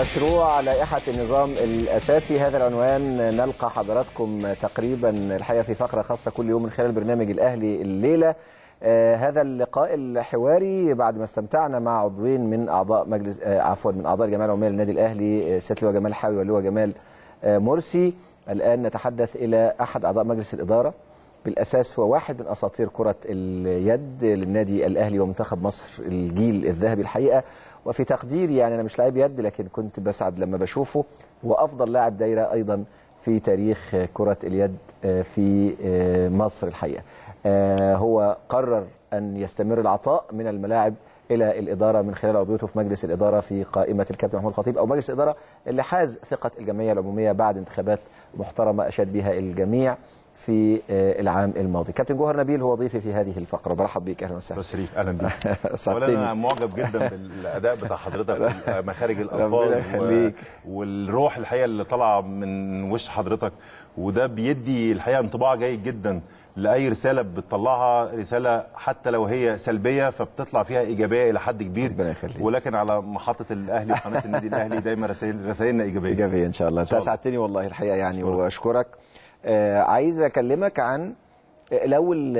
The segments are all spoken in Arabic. مشروع لائحة النظام الأساسي، هذا العنوان نلقى حضراتكم تقريبا الحقيقة في فقرة خاصة كل يوم من خلال برنامج الأهلي الليلة. هذا اللقاء الحواري بعد ما استمتعنا مع عضوين من أعضاء مجلس من أعضاء الجمعية العمومية للنادي الأهلي، السيد اللواء جمال حاوي واللواء جمال مرسي. الآن نتحدث إلى أحد أعضاء مجلس الإدارة، بالأساس هو واحد من أساطير كرة اليد للنادي الأهلي ومنتخب مصر الجيل الذهبي الحقيقة، وفي تقديري يعني أنا مش لاعب يد لكن كنت بسعد لما بشوفه، وأفضل لاعب دايرة أيضا في تاريخ كرة اليد في مصر الحقيقة. هو قرر أن يستمر العطاء من الملاعب إلى الإدارة من خلال عضويته في مجلس الإدارة في قائمة الكابتن محمود الخطيب، أو مجلس الإدارة اللي حاز ثقة الجمعية العمومية بعد انتخابات محترمة أشاد بها الجميع في العام الماضي. كابتن جوهر نبيل هو ضيفي في هذه الفقره، برحب بيك، اهلا وسهلا. شريف اهلا بيك. اولا انا معجب جدا بالاداء بتاع حضرتك ومخارج الالفاظ والروح الحقيقه اللي طالعه من وش حضرتك، وده بيدي الحقيقه انطباع جيد جدا لاي رساله بتطلعها، رساله حتى لو هي سلبيه فبتطلع فيها ايجابيه الى حد كبير، ولكن على محطه الاهلي وقناه النادي الاهلي دايما رسائلنا ايجابيه ان شاء الله. انت اسعدتني والله الحقيقه يعني، واشكرك. عايز اكلمك عن الاول،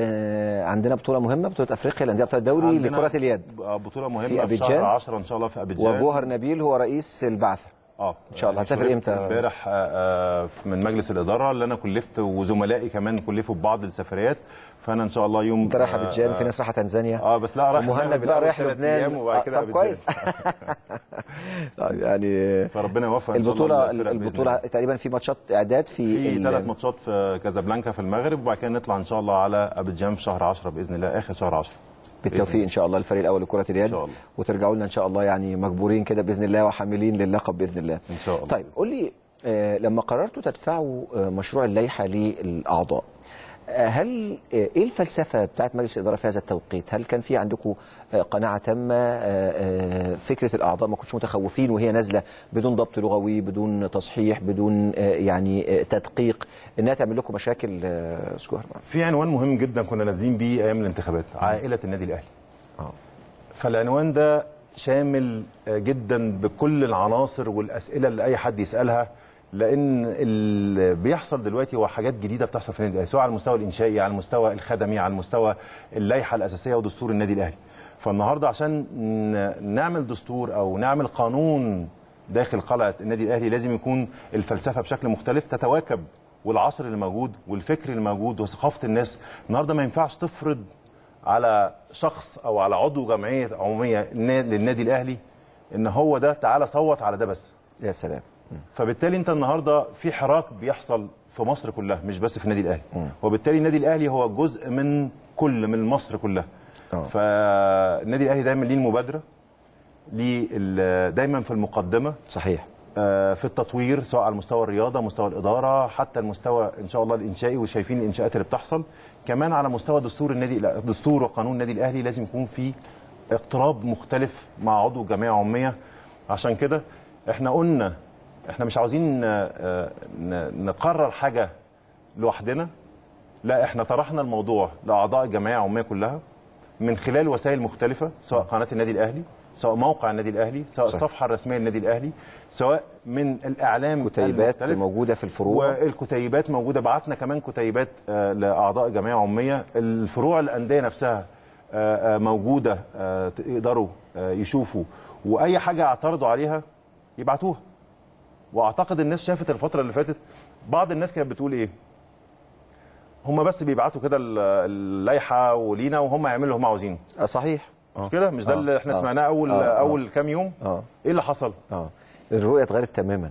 عندنا بطوله مهمه، بطوله افريقيا للانديه، بطوله الدوري لكره اليد، بطوله مهمه في شهر 10 ان شاء الله في أبيدجان، وجوهر نبيل هو رئيس البعثه ان شاء الله. هتسافر امتى؟ امبارح من مجلس الاداره اللي انا كلفت، وزملائي كمان كلفوا ببعض السفريات، فانا ان شاء الله يوم انت رايح أبيدجان، في ناس رايحه تنزانيا، بس لا رايح مهند بقى، رايح لبنان وبعد كده طب كويس. طيب يعني فربنا يوفق. البطوله تقريبا في ماتشات اعداد، في 3 ماتشات في كازابلانكا في المغرب، وبعد كده نطلع ان شاء الله على أبيدجان في شهر 10 باذن الله، اخر شهر 10 بالتوفيق ان شاء الله الفريق الاول لكره اليد، وترجعوا لنا ان شاء الله يعني مجبورين كده باذن الله وحاملين لللقب باذن الله ان شاء الله. طيب قول لي، لما قررتوا تدفعوا مشروع اللائحه للاعضاء، هل ايه الفلسفه بتاعت مجلس الاداره في هذا التوقيت؟ هل كان في عندكم قناعه تامه؟ فكره الاعضاء ما كنتوش متخوفين وهي نازله بدون ضبط لغوي، بدون تصحيح، بدون يعني تدقيق انها تعمل لكم مشاكل؟ في عنوان مهم جدا كنا نازلين بيه ايام الانتخابات، عائله النادي الاهلي. فالعنوان ده شامل جدا بكل العناصر والاسئله اللي اي حد يسالها، لأن اللي بيحصل دلوقتي هو حاجات جديدة بتحصل في النادي الأهلي، سواء على المستوى الإنشائي، على المستوى الخدمي، على المستوى اللائحة الأساسية ودستور النادي الأهلي. فالنهاردة عشان نعمل دستور أو نعمل قانون داخل قلعة النادي الأهلي لازم يكون الفلسفة بشكل مختلف تتواكب والعصر اللي موجود والفكر اللي موجود وثقافة الناس. النهاردة ما ينفعش تفرض على شخص أو على عضو جمعية عمومية للنادي الأهلي إن هو ده تعالى صوت على ده بس. يا سلام. فبالتالي انت النهارده في حراك بيحصل في مصر كلها، مش بس في النادي الاهلي، وبالتالي النادي الاهلي هو جزء من مصر كلها. فالنادي الاهلي دايما ليه المبادره، ليه دايما في المقدمه، صحيح، في التطوير، سواء على مستوى الرياضه، مستوى الاداره، حتى المستوى ان شاء الله الانشائي، وشايفين الانشاءات اللي بتحصل كمان على مستوى دستور النادي، دستور وقانون النادي الاهلي لازم يكون في اقتراب مختلف مع عضو جمعيه عموميه. عشان كده احنا قلنا احنا مش عاوزين نقرر حاجه لوحدنا، لا احنا طرحنا الموضوع لاعضاء الجمعيه العموميه كلها من خلال وسائل مختلفه، سواء قناه النادي الاهلي، سواء موقع النادي الاهلي، سواء الصفحه الرسميه للنادي الاهلي، سواء من الاعلام، كتيبات موجوده في الفروع، والكتيبات موجوده، بعتنا كمان كتيبات لاعضاء الجمعيه العموميه، الفروع الانديه نفسها موجوده، يقدروا يشوفوا، واي حاجه اعترضوا عليها يبعتوها. واعتقد الناس شافت الفتره اللي فاتت بعض الناس كانت بتقول ايه، هم بس بيبعتوا كده اللائحه ولينا وهم يعملوا اللي هم عاوزينه. صحيح، مش كده؟ مش ده اللي احنا سمعناه اول اول كام يوم. ايه اللي حصل؟ الرؤيه اتغيرت تماما،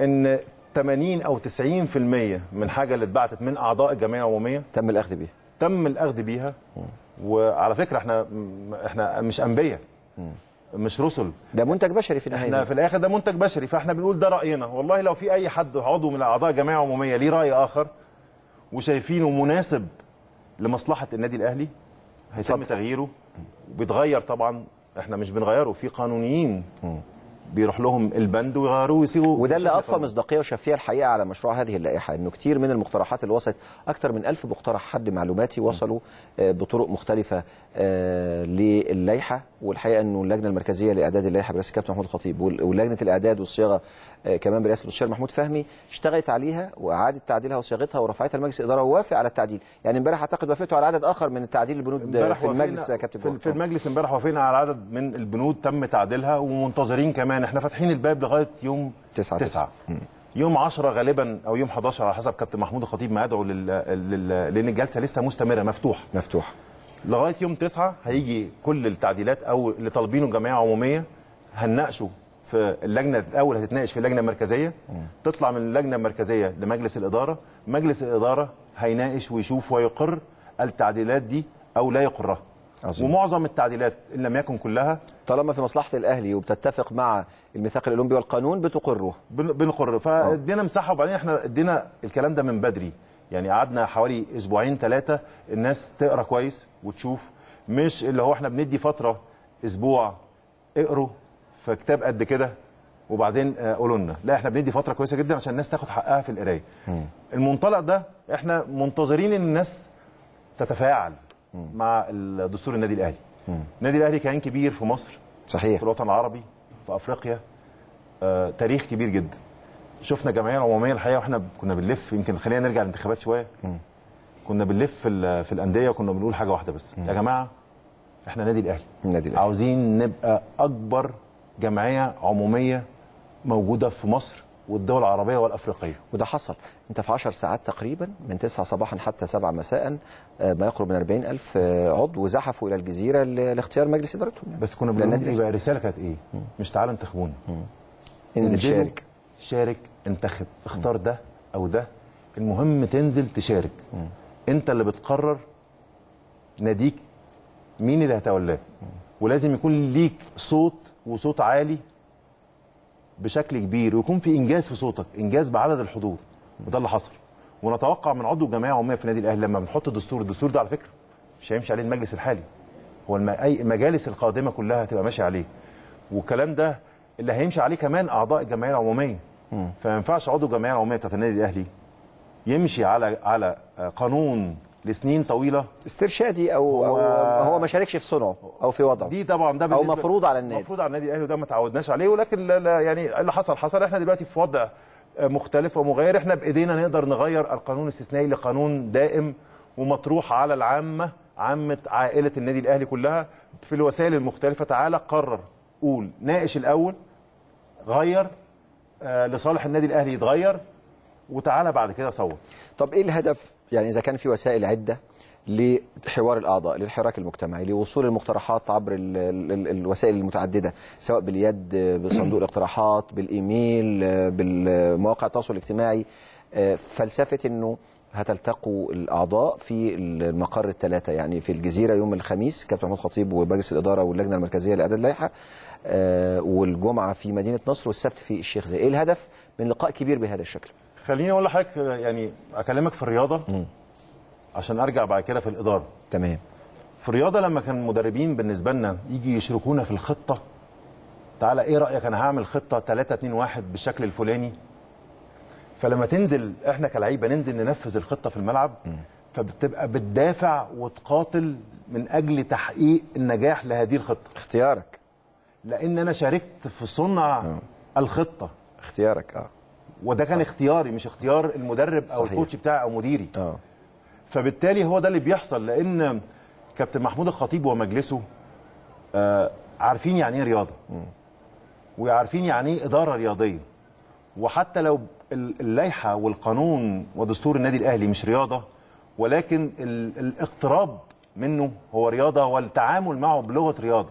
ان 80 او 90% من حاجه اللي اتبعتت من اعضاء الجمعيه العموميه تم الاخذ بيها، وعلى فكره احنا مش انبياء، مش رسل، ده منتج بشري في النهايه، احنا في الاخر ده منتج بشري، فاحنا بنقول ده راينا. والله لو في اي حد عضو من اعضاء جمعيه عموميه ليه راي اخر وشايفينه مناسب لمصلحه النادي الاهلي هيتم تغييره، وبيتغير طبعا، احنا مش بنغيره، في قانونيين بيروح لهم البند ويغيروه ويصيغوا، وده اللي اضفى مصداقيه وشفافيه الحقيقه على مشروع هذه اللائحه، انه كتير من المقترحات اللي وصلت، اكثر من 1000 مقترح حد معلوماتي وصلوا بطرق مختلفه للائحه. والحقيقه انه اللجنه المركزيه لاعداد اللائحه برئاسه الكابتن محمود الخطيب ولجنه الاعداد والصياغه كمان برئاسه الاستشاري محمود فهمي اشتغلت عليها واعاده تعديلها وصياغتها ورفعتها لمجلس الاداره ووافق على التعديل. يعني امبارح اعتقد وافقتوا على عدد اخر من التعديل البنود في المجلس يا كابتن جوهر. في المجلس امبارح وافقنا على عدد من البنود تم تعديلها ومنتظرين كمان. احنا فاتحين الباب لغايه يوم 9 يوم 10 غالبا او يوم 11 على حسب كابتن محمود الخطيب ما ادعو لان الجلسه لسه مستمره مفتوحه لغايه يوم 9. هيجي كل التعديلات او اللي طالبينه جمعيه عموميه هنناقشه في اللجنه. الاول هتتناقش في اللجنه المركزيه، تطلع من اللجنه المركزيه لمجلس الاداره، مجلس الاداره هيناقش ويشوف ويقر التعديلات دي او لا يقرها. عظيم. ومعظم التعديلات ان لم يكن كلها طالما في مصلحه الاهلي وبتتفق مع الميثاق الاولمبي والقانون بتقره بنقر. فادينا مساحه، وبعدين احنا ادينا الكلام ده من بدري، يعني قعدنا حوالي اسبوعين 3 الناس تقرا كويس وتشوف، مش اللي هو احنا بندي فتره اسبوع اقروا في كتاب قد كده وبعدين قولوا لنا، لا احنا بندي فتره كويسه جدا عشان الناس تاخد حقها في القرايه. المنطلق ده احنا منتظرين ان الناس تتفاعل مع دستور النادي الاهلي. النادي الاهلي كيان كبير في مصر، صحيح، في الوطن العربي، في افريقيا، تاريخ كبير جدا. شفنا جمعيه عموميه الحقيقه واحنا كنا بنلف، يمكن خلينا نرجع للانتخابات شويه. كنا بنلف في الانديه وكنا بنقول حاجه واحده بس، يا جماعه احنا نادي الاهلي، عاوزين نبقى اكبر جمعيه عموميه موجوده في مصر والدول العربيه والافريقيه، وده حصل. انت في 10 ساعات تقريبا من 9 صباحا حتى 7 مساء ما يقرب من 40,000 عضو وزحفوا الى الجزيره لاختيار مجلس ادارتهم. بس كنا بنقول يبقى الرساله كانت ايه؟ مش تعالوا انتخبونا، انزل شارك انتخب، اختار ده او ده، المهم تنزل تشارك. انت اللي بتقرر ناديك مين اللي هتولاه، ولازم يكون ليك صوت وصوت عالي بشكل كبير، ويكون في انجاز في صوتك، انجاز بعدد الحضور، وده اللي حصل. ونتوقع من عضو الجمعيه العموميه في النادي الاهلي لما بنحط الدستور، الدستور ده على فكره مش هيمشي عليه المجلس الحالي، هو اي المجالس القادمه كلها هتبقى ماشيه عليه، والكلام ده اللي هيمشي عليه كمان اعضاء الجمعيه العموميه. فما ينفعش عضو الجمعيه العموميه بتاعت النادي الاهلي يمشي على قانون لسنين طويله استرشادي او هو ما شاركش في صنعه او في وضعه. دي طبعا ده او مفروض على النادي، الاهلي، وده ما تعودناش عليه، ولكن يعني اللي حصل. احنا دلوقتي في وضع مختلف ومغاير، احنا بايدينا نقدر نغير القانون الاستثنائي لقانون دائم ومطروح على العامه، عامه عائله النادي الاهلي كلها في الوسائل المختلفه. تعالى قرر، قول، ناقش الاول، غير لصالح النادي الاهلي يتغير، وتعالى بعد كده صوت. طب ايه الهدف؟ يعني اذا كان في وسائل عده لحوار الاعضاء، للحراك المجتمعي، لوصول المقترحات عبر الوسائل المتعدده، سواء باليد، بصندوق الاقتراحات، بالايميل، بالمواقع التواصل الاجتماعي، فلسفه انه هتلتقوا الاعضاء في المقر 3 يعني في الجزيره يوم الخميس كابتن محمود الخطيب ومجلس الاداره واللجنه المركزيه لاعداد اللائحه، والجمعه في مدينه نصر والسبت في الشيخ زايد. ايه الهدف من لقاء كبير بهذا الشكل؟ خليني اقول لحضرتك، يعني اكلمك في الرياضه عشان ارجع بعد كده في الاداره. تمام. في الرياضه لما كان المدربين بالنسبه لنا يجي يشركونا في الخطه، تعالى ايه رايك انا هعمل خطه 3-2-1 بالشكل الفلاني، فلما تنزل احنا كلعيبه ننزل ننفذ الخطه في الملعب، فبتبقى بتدافع وتقاتل من اجل تحقيق النجاح لهذه الخطه. اختيارك، لان انا شاركت في صنع الخطه. اختيارك، وده كان اختياري مش اختيار المدرب او الكوتش بتاعي او مديري. فبالتالي هو ده اللي بيحصل، لان كابتن محمود الخطيب ومجلسه عارفين يعني ايه رياضه، وعارفين يعني ايه اداره رياضيه. وحتى لو اللائحه والقانون ودستور النادي الاهلي مش رياضه، ولكن الاقتراب منه هو رياضه، والتعامل معه بلغه رياضه.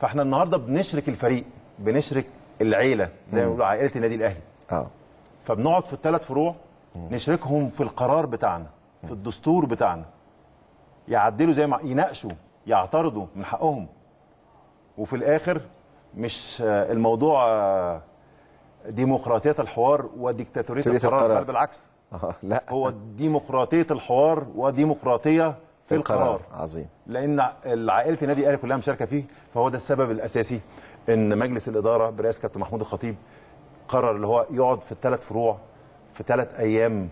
فاحنا النهارده بنشرك الفريق، بنشرك العيله زي ما بيقولوا، عائله النادي الاهلي. فبنقعد في ال3 فروع نشركهم في القرار بتاعنا، في الدستور بتاعنا، يعدلوا زي ما يناقشوا، يعترضوا، من حقهم. وفي الاخر مش الموضوع ديمقراطيه الحوار وديكتاتوريه القرار، بل بالعكس. لا، هو ديمقراطيه الحوار وديمقراطيه في القرار. عظيم. لان عائله النادي الاهلي كلها مشاركه فيه، فهو ده السبب الاساسي ان مجلس الاداره برئاسه كابتن محمود الخطيب قرر اللي هو يقعد في ال3 فروع في 3 ايام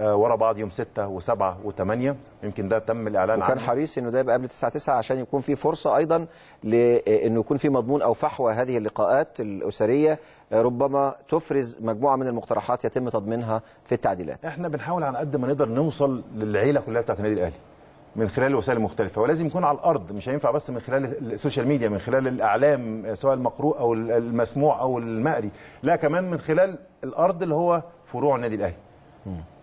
ورا بعض يوم 6 و7 و8، يمكن ده تم الاعلان عنه. وكان حريص انه ده يبقى قبل 9/9 عشان يكون في فرصه ايضا لانه يكون في مضمون او فحوى هذه اللقاءات الاسريه ربما تفرز مجموعه من المقترحات يتم تضمينها في التعديلات. احنا بنحاول على قد ما نقدر نوصل للعيله كلها بتاعت النادي الاهلي من خلال الوسائل المختلفه، ولازم يكون على الارض، مش هينفع بس من خلال السوشيال ميديا، من خلال الاعلام سواء المقروء او المسموع او المقري، لا كمان من خلال الارض اللي هو فروع النادي الاهلي.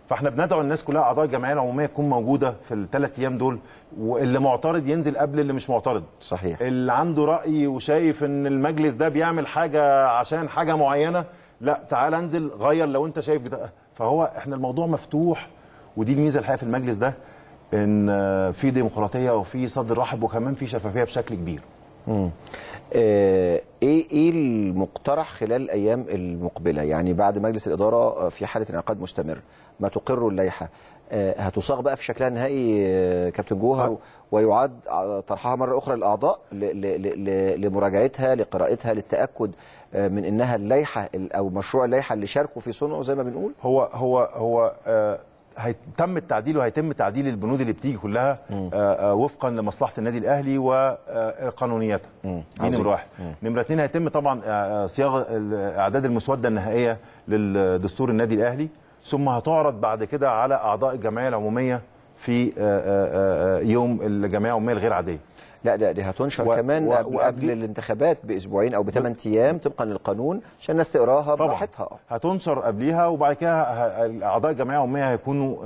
فاحنا بندعو الناس كلها اعضاء الجمعيه العموميه تكون موجوده في الثلاث ايام دول، واللي معترض ينزل قبل اللي مش معترض. صحيح. اللي عنده راي وشايف ان المجلس ده بيعمل حاجه عشان حاجه معينه، لا تعال انزل غير لو انت شايف ده. فهو احنا الموضوع مفتوح، ودي الميزه الحقيقه في المجلس ده، ان في ديمقراطيه وفي صدر رحب وكمان في شفافيه بشكل كبير. ايه المقترح خلال الايام المقبله؟ يعني بعد مجلس الاداره في حاله انعقاد مستمر ما تقره اللائحه هتصاغ بقى في شكلها النهائي كابتن جوهر، ويعاد طرحها مره اخرى للاعضاء لمراجعتها، لقراءتها، للتاكد من انها اللائحه او مشروع اللائحه اللي شاركوا في صنعه زي ما بنقول. هو هيتم التعديل، وهيتم تعديل البنود اللي بتيجي كلها وفقا لمصلحه النادي الاهلي وقانونياتها. دي نمره واحد. نمره اثنين، هيتم طبعا صياغه اعداد المسوده النهائيه للدستور النادي الاهلي، ثم هتعرض بعد كده على اعضاء الجمعيه العموميه في يوم الجمعيه العموميه الغير عاديه. لا دي هتنشر كمان قبل الانتخابات باسبوعين او بثمان ايام طبقا للقانون عشان الناس تقراها براحتها. هتنشر قبليها، وبعد كده اعضاء الجمعيه العموميه هيكونوا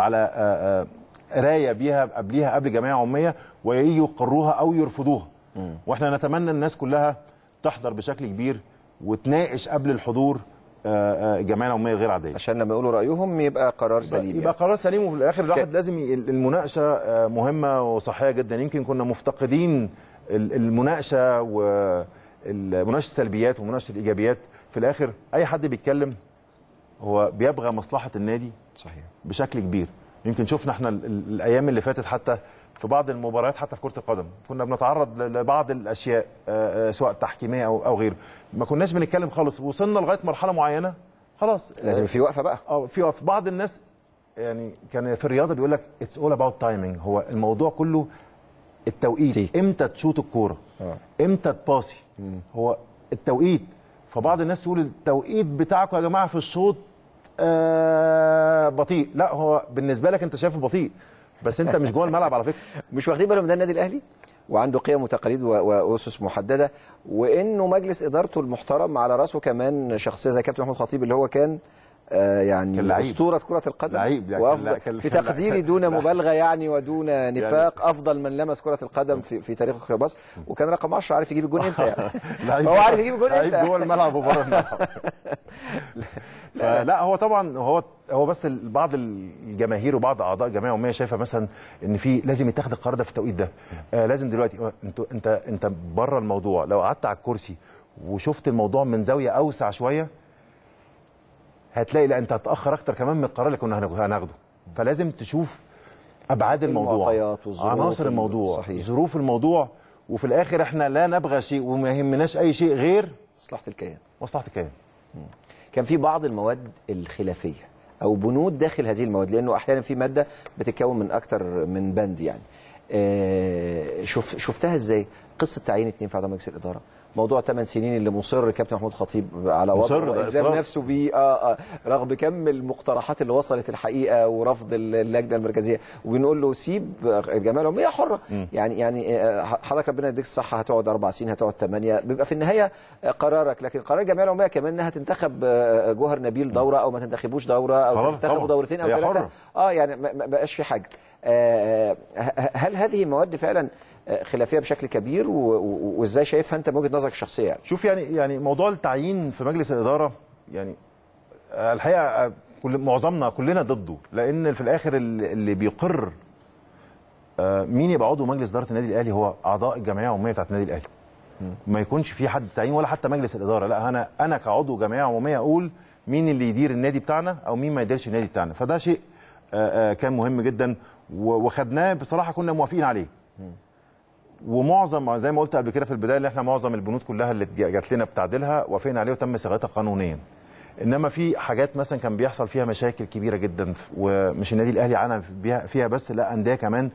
على قرايه بيها قبليها قبل الجمعيه العموميه، وييجوا يقروها او يرفضوها. واحنا نتمنى الناس كلها تحضر بشكل كبير وتناقش قبل الحضور الجمعيه العموميه الغير عاديه، عشان لما يقولوا رايهم يبقى قرار سليم. يبقى قرار سليم، وفي الاخر الواحد لازم المناقشه مهمه وصحيه جدا. يمكن كنا مفتقدين المناقشه، ومناقشه السلبيات ومناقشه الايجابيات. في الاخر اي حد بيتكلم هو بيبغى مصلحه النادي. صحيح. بشكل كبير. يمكن شفنا احنا الايام اللي فاتت حتى في بعض المباريات، حتى في كرة القدم كنا بنتعرض لبعض الأشياء سواء تحكيمية أو غيره، ما كناش بنتكلم خالص. وصلنا لغاية مرحلة معينة خلاص لازم في وقفة بقى. في وقفة. بعض الناس يعني كان في الرياضة بيقول لك اتس اول اباوت تايمينج، هو الموضوع كله التوقيت. امتى تشوط الكورة، امتى تباصي، هو التوقيت. فبعض الناس تقول التوقيت بتاعكم يا جماعة في الشوط بطيء. لا، هو بالنسبة لك انت شايفه بطيء، بس انت مش جوه الملعب على فكره. مش واخدين بالهم ده النادي الاهلي، وعنده قيم وتقاليد واسس محدده، وانه مجلس ادارته المحترم على راسه كمان شخصيه زي كابتن محمود الخطيب اللي هو كان يعني اسطوره كره القدم، وافضل في تقديري دون مبالغه يعني ودون نفاق، يعني افضل من لمس كره القدم في تاريخ مصر، وكان رقم 10، عارف يجيب الجون امتى يعني. هو عارف يجيب الجون امتى جوه الملعب وبره الملعب. لا، هو طبعا هو بس بعض الجماهير وبعض اعضاء الجمعيه العموميه شايفه مثلا ان في لازم يتاخد القرار ده في التوقيت ده، لازم دلوقتي. انت بره الموضوع. لو قعدت على الكرسي وشفت الموضوع من زاويه اوسع شويه هتلاقي لا، انت هتاخر اكتر كمان من القرار اللي كنا هناخده. فلازم تشوف ابعاد الموضوع، عناصر الموضوع. صحيح. ظروف الموضوع. وفي الاخر احنا لا نبغى شيء وما يهمناش اي شيء غير مصلحه الكيان. كان في بعض المواد الخلافيه او بنود داخل هذه المواد، لانه احيانا في ماده بتتكون من اكتر من بند يعني. شفتها ازاي؟ قصه تعيين 2 في اعضاء مجلس الاداره، موضوع 8 سنين اللي مصر كابتن محمود الخطيب على وضعه والزام نفسه بيه رغم كم المقترحات اللي وصلت الحقيقه ورفض اللجنه المركزيه، وبنقول له سيب الجمعيه العموميه حره. يعني حضرتك ربنا يديك الصحه، هتقعد 4 سنين، هتقعد 8، بيبقى في النهايه قرارك. لكن قرار الجمعيه العموميه كمان انها تنتخب جوهر نبيل دوره او ما تنتخبوش دوره، او تنتخبوا دورتين او 3. يعني ما بقاش في حاجه. هل هذه المواد فعلا خلافيه بشكل كبير، وازاي شايفها انت من وجهه نظرك الشخصيه يعني؟ شوف، يعني موضوع التعيين في مجلس الاداره يعني الحقيقه معظمنا كلنا ضده، لان في الاخر اللي بيقر مين يبقى عضو مجلس اداره النادي الاهلي هو اعضاء الجمعيه العموميه بتاعت النادي الاهلي. ما يكونش في حد تعيين ولا حتى مجلس الاداره، لا، انا كعضو جمعيه عموميه اقول مين اللي يدير النادي بتاعنا او مين ما يديرش النادي بتاعنا. فده شيء كان مهم جدا وخدناه بصراحه، كنا موافقين عليه. ومعظم زي ما قلت قبل كده في البدايه، اللي احنا معظم البنود كلها اللي جات لنا بتعديلها وافقنا عليه وتم صياغتها قانونيا. انما في حاجات مثلا كان بيحصل فيها مشاكل كبيره جدا، ومش النادي الاهلي عانى فيها بس، لا انديه كمان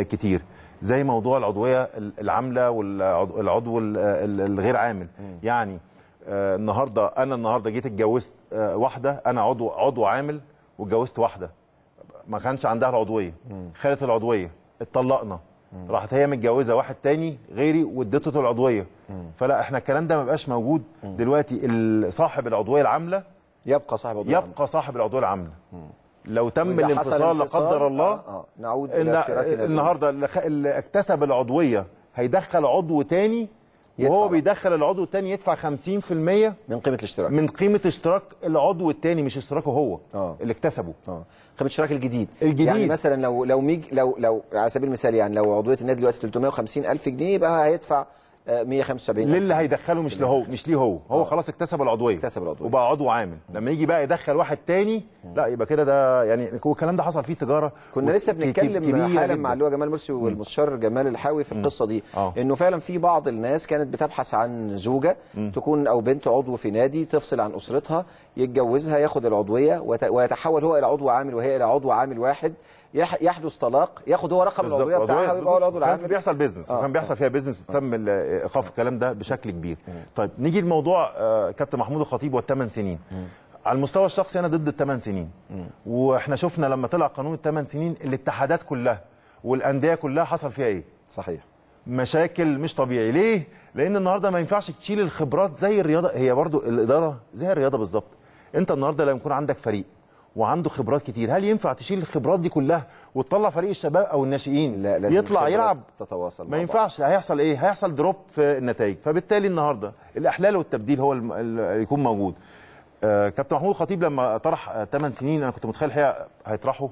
كتير، زي موضوع العضويه العامله والعضو الغير عامل. يعني النهارده انا جيت اتجوزت واحده، انا عضو عامل واتجوزت واحده ما كانش عندها العضويه، خدت العضويه، اتطلقنا، راحت هي متجوزه واحد تاني غيري وادته العضويه. فلا احنا الكلام ده ما بقاش موجود دلوقتي. صاحب العضويه العامله يبقى صاحب العضويه العامله. لو تم الانفصال لا قدر الله نعود الى سيرتنا النهارده. اللي اكتسب العضويه هيدخل عضو تاني، وهو بيدخل العضو التاني يدفع 50% من قيمه الاشتراك، من قيمه اشتراك العضو التاني، مش اشتراكه هو اللي اكتسبه، قيمه اشتراك الجديد. يعني مثلا لو على سبيل المثال، يعني لو عضويه النادي دلوقتي 350,000 جنيه، يبقى هيدفع 175 للي هيدخله، مش له هو، مش ليه هو خلاص اكتسب العضويه وبقى عضو عامل. لما يجي بقى يدخل واحد تاني، لا يبقى كده ده يعني. والكلام ده حصل فيه تجاره، كنا لسه بنتكلم حالا مع اللواء جمال مرسي والمستشار جمال حاوي في القصه دي، انه فعلا في بعض الناس كانت بتبحث عن زوجه تكون او بنت عضو في نادي، تفصل عن اسرتها، يتجوزها، ياخد العضويه ويتحول هو الى عضو عامل وهي الى عضو عامل واحد، يحدث طلاق، ياخد هو رقم العضويه بتاعها ويبقى هو العضو العامل. كان بيحصل بيزنس، كان بيحصل فيها بيزنس، وتم ايقاف الكلام ده بشكل كبير. طيب نيجي لموضوع كابتن محمود الخطيب والثمان سنين. على المستوى الشخصي انا ضد الثمان سنين، واحنا شفنا لما طلع قانون الثمان سنين الاتحادات كلها والانديه كلها حصل فيها ايه؟ صحيح، مشاكل مش طبيعي. ليه؟ لان النهارده ما ينفعش تشيل الخبرات زي الرياضه، هي برضو الاداره زي الرياضه بالظبط. انت النهارده لما يكون عندك فريق وعنده خبرات كتير، هل ينفع تشيل الخبرات دي كلها وتطلع فريق الشباب او الناشئين؟ لا، لازم يطلع يلعب، تتواصل، ما ينفعش. هيحصل ايه؟ هيحصل دروب في النتائج. فبالتالي النهارده الاحلال والتبديل هو اللي يكون موجود. كابتن محمود الخطيب لما طرح 8 سنين، انا كنت متخيل الحقيقه هيطرحه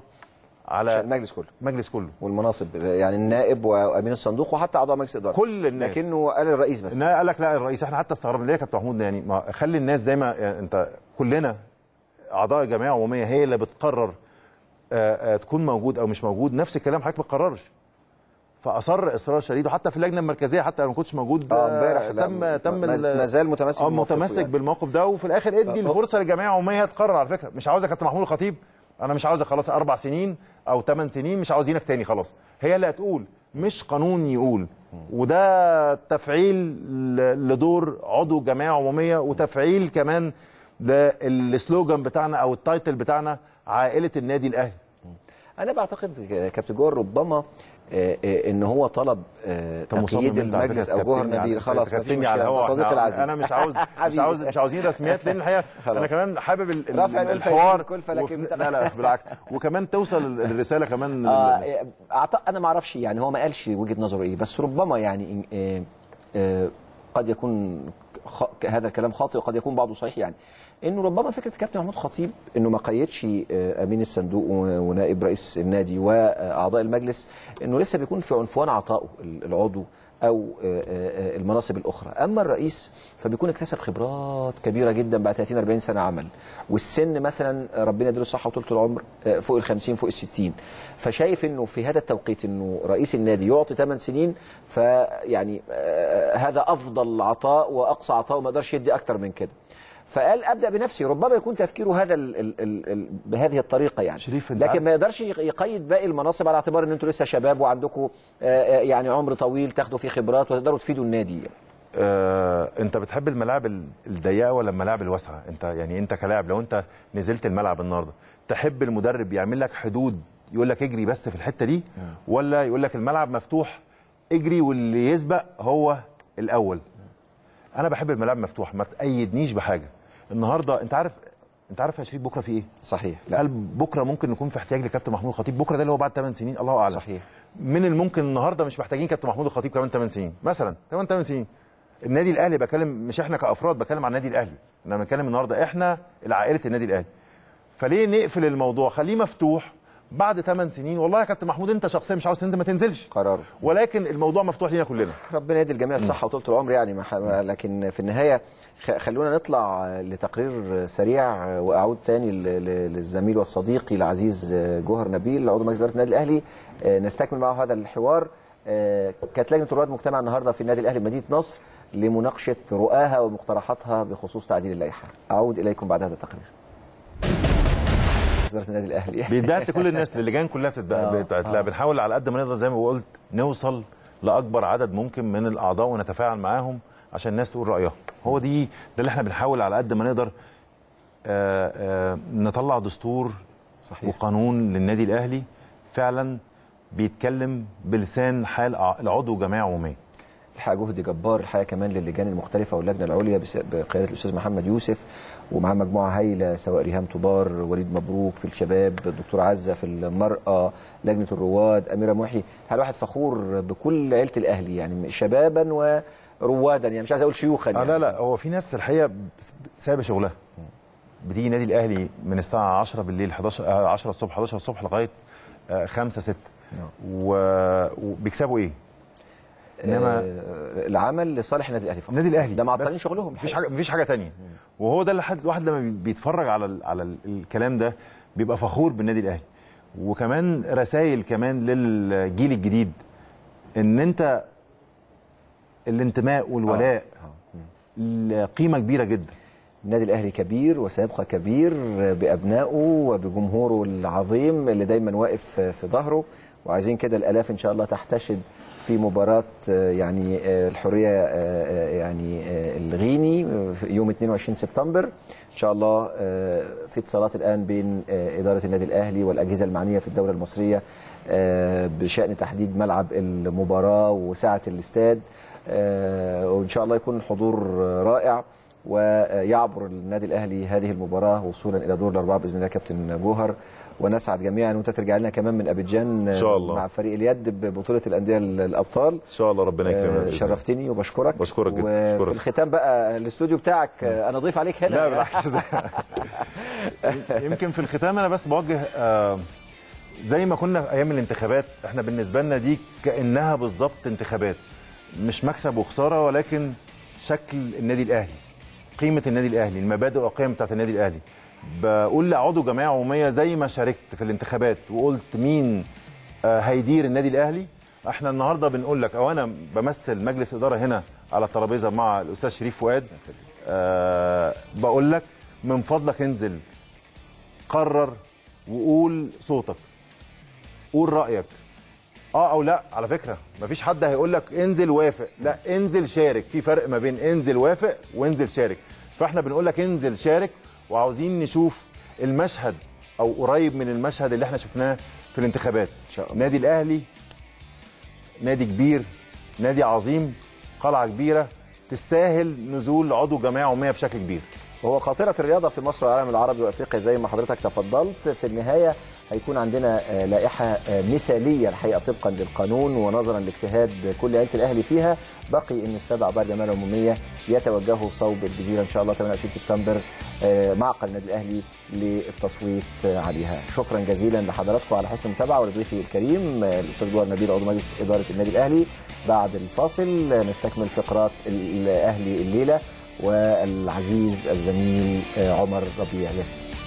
على المجلس كله، المجلس كله والمناصب، يعني النائب وامين الصندوق وحتى اعضاء مجلس اداره، كل الناس. لكنه قال الرئيس بس، قال لك لا الرئيس. احنا حتى استغربنا ليه يا كابتن محمود؟ يعني ما خلي الناس زي ما انت، كلنا اعضاء جمعيه عموميه هي اللي بتقرر تكون موجود او مش موجود. نفس الكلام حضرتك ما تقررش، فاصر اصرار شديد. وحتى في اللجنه المركزيه حتى انا ما كنتش موجود امبارح، تم ما زال متمسك يعني بالموقف ده. وفي الاخر ادي الفرصه للجمعيه العموميه تقرر. على فكره مش عاوز يا كابتن محمود الخطيب، انا مش عاوزك خلاص 4 سنين او 8 سنين، مش عاوزينك تاني خلاص، هي اللي هتقول، مش قانون يقول. وده تفعيل لدور عضو جمعيه عموميه، وتفعيل كمان ده السلوجان بتاعنا او التايتل بتاعنا، عائله النادي الاهلي. انا بعتقد كابتن جوهر ربما ان هو طلب تقييد المجلس او جوهر نبيل. خلاص مفيش مشكله صديقي العزيز، انا مش عاوزين رسميات، لان الحقيقه انا كمان حابب الحوار، لا بالعكس. وكمان توصل الرساله كمان انا ما اعرفش، يعني هو ما قالش وجهه نظره ايه، بس ربما يعني قد يكون هذا الكلام خاطئ وقد يكون بعضه صحيح. يعني انه ربما فكره كابتن محمود خطيب انه ما قيدش امين الصندوق ونائب رئيس النادي واعضاء المجلس، انه لسه بيكون في عنفوان عطائه العضو او المناصب الاخرى. اما الرئيس فبيكون اكتسب خبرات كبيره جدا بعد 30-40 سنه عمل، والسن مثلا ربنا يديله الصحه وطولة العمر فوق ال50 فوق ال60، فشايف انه في هذا التوقيت انه رئيس النادي يعطي 8 سنين، فيعني هذا افضل عطاء واقصى عطاء، وما اقدرش يدي اكتر من كده. فقال ابدا بنفسي، ربما يكون تفكيره هذا بهذه الطريقه يعني، لكن ما يقدرش يقيد باقي المناصب على اعتبار ان انتوا لسه شباب وعندكم يعني عمر طويل تاخدوا فيه خبرات وتقدروا تفيدوا النادي يعني. انت بتحب الملاعب الضيقه ولا الملاعب الواسعه؟ انت يعني انت كلاعب لو انت نزلت الملعب النهارده، تحب المدرب يعمل لك حدود يقول لك اجري بس في الحته دي، ولا يقول لك الملعب مفتوح اجري واللي يسبق هو الاول؟ انا بحب الملعب مفتوح، ما تقيدنيش بحاجه. النهارده انت عارف يا شريف بكره في ايه؟ صحيح. لا، هل بكره ممكن نكون في احتياج لكابتن محمود الخطيب؟ بكره ده اللي هو بعد 8 سنين، الله اعلم. صحيح. من الممكن النهارده مش محتاجين كابتن محمود الخطيب كمان 8 سنين مثلا، كمان 8 سنين. النادي الاهلي، بكلم مش احنا كافراد، بكلم عن النادي الاهلي، انا بنتكلم النهارده احنا العائله النادي الاهلي. فليه نقفل الموضوع؟ خليه مفتوح. بعد 8 سنين والله يا كابتن محمود انت شخصيا مش عاوز تنزل، ما تنزلش، قرار، ولكن الموضوع مفتوح لينا كلنا. ربنا يدي الجميع الصحه وطولة العمر يعني. لكن في النهايه خلونا نطلع لتقرير سريع، واعود تاني للزميل والصديقي العزيز جوهر نبيل عضو مجلس اداره النادي الاهلي، نستكمل معه هذا الحوار. كانت لجنه رواد مجتمع النهارده في النادي الاهلي بمدينه نصر لمناقشة رؤاها ومقترحاتها بخصوص تعديل اللائحة. أعود إليكم بعد هذا التقرير. إدارة النادي الأهلي بيتبعت كل الناس اللجان كلها بتتلعب. بنحاول على قد ما نقدر زي ما قلت نوصل لأكبر عدد ممكن من الأعضاء ونتفاعل معاهم عشان الناس تقول رأيها. هو ده اللي احنا بنحاول على قد ما نقدر نطلع دستور صحيح. وقانون للنادي الأهلي فعلا بيتكلم بلسان حال العضو جمعية عمومية. الحقيقة جهد جبار الحقيقة كمان للجان المختلفة واللجنة العليا بقيادة الأستاذ محمد يوسف، ومعاه مجموعة هايلة سواء ريهام تبار، وليد مبروك في الشباب، الدكتور عزة في المرأة، لجنة الرواد، أميرة موحي. الواحد فخور بكل عيلة الأهلي يعني شبابا وروادا، يعني مش عايز أقول شيوخا يعني. لا هو في ناس الحقيقة سايبة شغلها. بتيجي نادي الأهلي من الساعة 10 بالليل 10 الصبح 11 الصبح لغاية 5 6 وبيكسبوا ايه؟ انما العمل لصالح النادي الاهلي فقط. النادي الاهلي ده معطلين شغلهم، مفيش حاجه ثانيه. وهو ده اللي الواحد لما بيتفرج على الكلام ده بيبقى فخور بالنادي الاهلي. وكمان رسائل كمان للجيل الجديد ان انت الانتماء والولاء قيمه كبيره جدا. النادي الأهلي كبير وسيبقى كبير بأبنائه وبجمهوره العظيم اللي دايما واقف في ظهره، وعايزين كده الآلاف إن شاء الله تحتشد في مباراة يعني الحرية يعني الغيني في يوم 22 سبتمبر إن شاء الله. في اتصالات الآن بين إدارة النادي الأهلي والأجهزة المعنية في الدولة المصرية بشأن تحديد ملعب المباراة وساعة الاستاد، وإن شاء الله يكون الحضور رائع ويعبر النادي الاهلي هذه المباراه وصولا الى دور الاربعه باذن الله. كابتن جوهر ونسعد جميعا، وانت ترجع لنا كمان من أبيدجان ان شاء الله مع فريق اليد ببطوله الانديه الابطال ان شاء الله. ربنا يكرمك. شرفتني وبشكرك. بشكرك جدا. وفي الختام بقى الاستوديو بتاعك انا ضيف عليك هنا. لا بالعكس. يمكن في الختام انا بس بوجه زي ما كنا ايام الانتخابات، احنا بالنسبه لنا دي كانها بالظبط انتخابات، مش مكسب وخساره، ولكن شكل النادي الاهلي، قيمة النادي الأهلي، المبادئ والقيم بتاعت النادي الأهلي. بقول لعضو جمعية عمومية زي ما شاركت في الانتخابات وقلت مين هيدير النادي الأهلي، احنا النهارده بنقول لك او انا بمثل مجلس إدارة هنا على الترابيزة مع الأستاذ شريف فؤاد، بقول لك من فضلك انزل قرر وقول صوتك، قول رأيك او لا. على فكره مفيش حد هيقول لك انزل وافق، لا انزل شارك. في فرق ما بين انزل وافق وانزل شارك. فاحنا بنقول لك انزل شارك، وعاوزين نشوف المشهد او قريب من المشهد اللي احنا شفناه في الانتخابات ان شاء الله. النادي الاهلي نادي كبير، نادي عظيم، قلعه كبيره تستاهل نزول عضو جمعيه عموميه بشكل كبير. وهو خاطره الرياضه في مصر والعالم العربي وافريقيا زي ما حضرتك تفضلت. في النهايه هيكون عندنا لائحة مثالية الحقيقة طبقا للقانون، ونظرا لاجتهاد كل عيلة الأهلي فيها. بقي أن السادة أعضاء الجمعية العمومية يتوجهوا صوب الجزيرة إن شاء الله 28 سبتمبر معقل النادي الأهلي للتصويت عليها. شكرا جزيلا لحضراتكم على حسن المتابعة، ولضيفي الكريم الأستاذ جوهر نبيل عضو مجلس إدارة النادي الأهلي. بعد الفاصل نستكمل فقرات الأهلي الليلة والعزيز الزميل عمر ربيع ياسين.